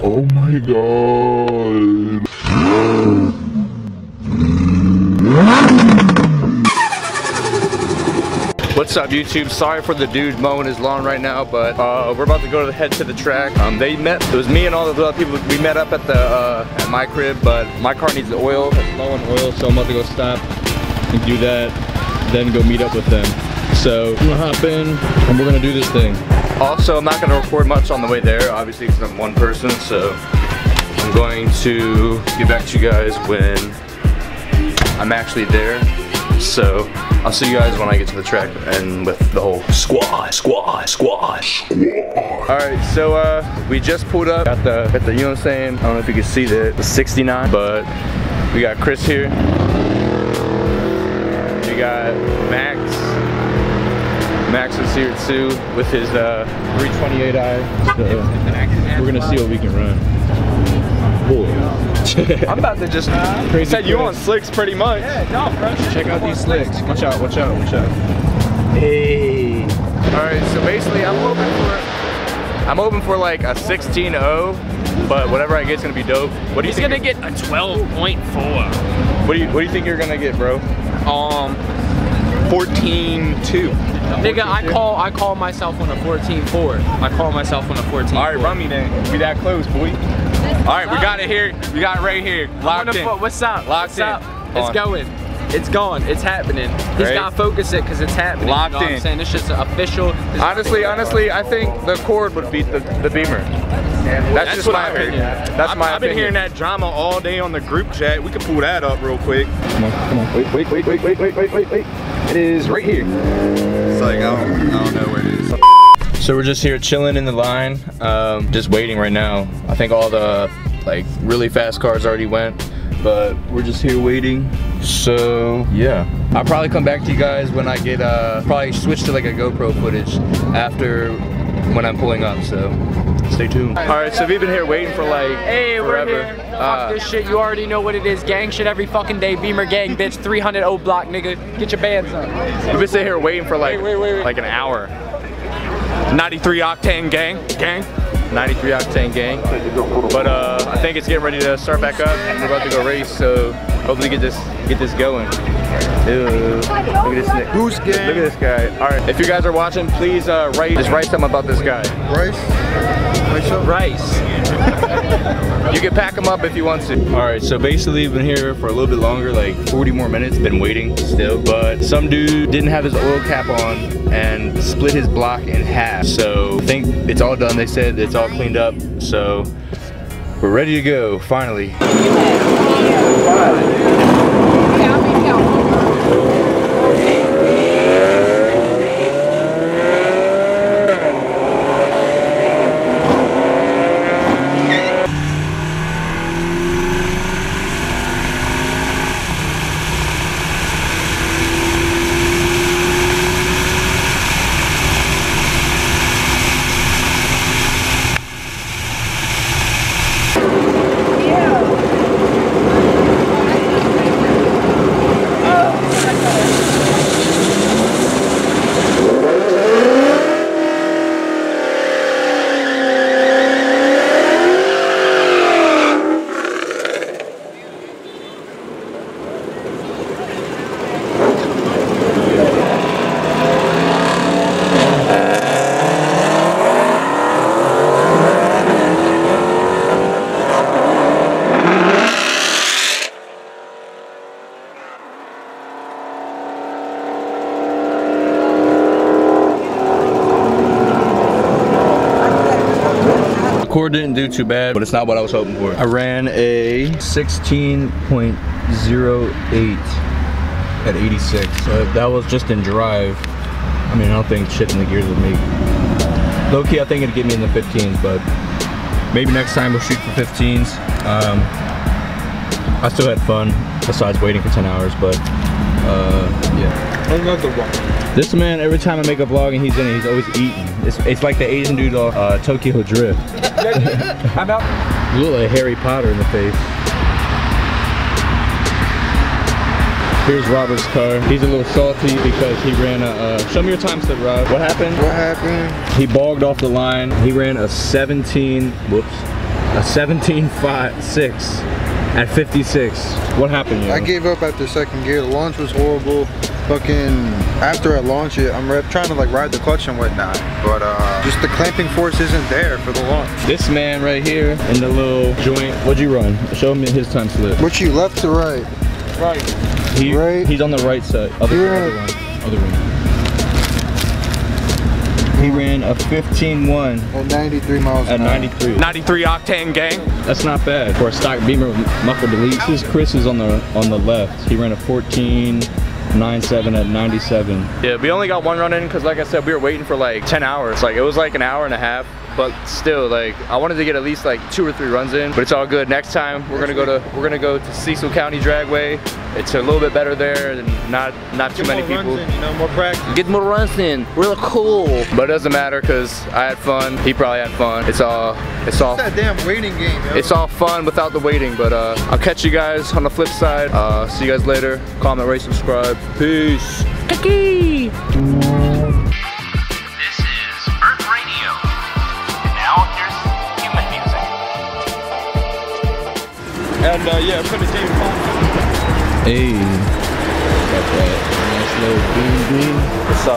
Oh my god. What's up, YouTube? Sorry for the dude mowing his lawn right now, but we're about to go head to the track. It was me and all the other people. We met up at my crib, but my car needs oil. It's low on oil, so I'm about to go stop and do that, then go meet up with them. So I'm gonna hop in, and we're gonna do this thing. Also, I'm not gonna record much on the way there, obviously, because I'm one person, so I'm going to get back to you guys when I'm actually there. So I'll see you guys when I get to the track and with the whole squad. Alright, so we just pulled up at the, you know what I'm saying? I don't know if you can see the 69, but we got Chris here. We got Max. Max is here too with his 328i. So we're gonna see what we can run. Cool. I'm about to just set you on slicks pretty much. Yeah, no, bro. Check out these slicks. Watch out, watch out, watch out. Hey. Alright, so basically I'm hoping for like a 16.0, but whatever I get is gonna be dope. What do you think? He's gonna get a 12.4. What do you think you're gonna get, bro? 14.2. Nigga, I call myself on a 14.4. I call myself on a 14.4. Alright, run me then. We that close, boy. Alright, we got it here. We got it right here. Locked in. What's up? Locked in. It's going. It's gone. It's happening. He's got to focus it because it's happening. Locked in. I'm saying? It's just official. Honestly, I think the Accord would beat the Beamer. That's just my opinion. That's my opinion. I've been hearing that drama all day on the group chat. We can pull that up real quick. Come on, come on. Wait. It is right here. It's like, I don't know where it is. So we're just here chilling in the line, just waiting right now. I think all the like really fast cars already went, but we're just here waiting. So yeah, I'll probably come back to you guys when I get probably switch to like a GoPro footage after when I'm pulling up. So stay tuned. All right, so we've been here waiting for like forever. We're here. Fuck this shit. You already know what it is. Gang shit every fucking day. Beamer gang, bitch. 300 O block, nigga. Get your bands up. We've been sitting here waiting for like like an hour. 93 octane gang. 93 octane gang. But I think it's getting ready to start back up. We're about to go race, so hopefully get this going. Ew. Look at this Nick. Goose gang. Look at this guy. All right, if you guys are watching, please just write something about this guy. Rice. You can pack him up if you want to. All right, so basically been here for a little bit longer, like 40 more minutes. Been waiting still, but some dude didn't have his oil cap on and split his block in half. So I think it's all done. They said it's all cleaned up. So we're ready to go finally. Didn't do too bad, but it's not what I was hoping for. I ran a 16.08 at 86. So that was just in drive. I mean, I don't think shit in the gears would make. Low key, I think it'd get me in the 15s, but maybe next time we'll shoot for 15s. I still had fun besides waiting for 10 hours, but yeah. Another one. This man, every time I make a vlog and he's in it, he's always eating. It's like the Asian dude off Tokyo Drift. I'm out. You look like Harry Potter in the face. Here's Robert's car. He's a little salty because he ran a, show me your time slip, Rob. What happened? He bogged off the line. He ran a 17, whoops. a 17.6 at 56. What happened, yo? I gave up after second gear. The launch was horrible. Fucking after I launch it, I'm trying to like ride the clutch and whatnot, but just the clamping force isn't there for the launch. This man right here in the little joint, what'd you run? Show me his time slip. What you, left to right? Right. He's on the right side. Other one. He ran a 15.1 at 93 miles an hour. 93 octane gang. That's not bad for a stock Beamer with muffler delete. Chris is on the left. He ran a 14.97 at 97. Yeah, we only got one run in because, like I said, we were waiting for like 10 hours. Like, it was like an hour and a half, but still, like, I wanted to get at least like 2 or 3 runs in. But it's all good. Next time we're gonna go to Cecil County Dragway. It's a little bit better there, and not too many people. Get more runs in, you know, more practice. Get more runs in. Real cool. But it doesn't matter because I had fun. He probably had fun. It's all that damn waiting game. Yo. It's all fun without the waiting. But I'll catch you guys on the flip side. See you guys later. Comment, rate, subscribe. Peace. Kiki. This is Earth Radio, and now here's human music. And yeah, put the David Holmes. Hey, got that nice little bean. What's up?